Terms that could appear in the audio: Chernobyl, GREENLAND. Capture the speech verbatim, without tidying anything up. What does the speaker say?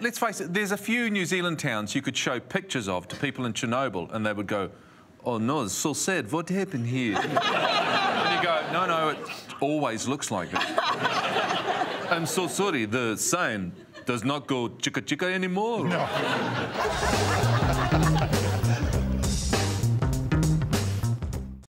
Let's face it, there's a few New Zealand towns you could show pictures of to people in Chernobyl and they would go, "Oh no, it's so sad, what happened here?" And you go, "No, no, it always looks like it. I'm so sorry, the sign does not go chicka chicka anymore." No.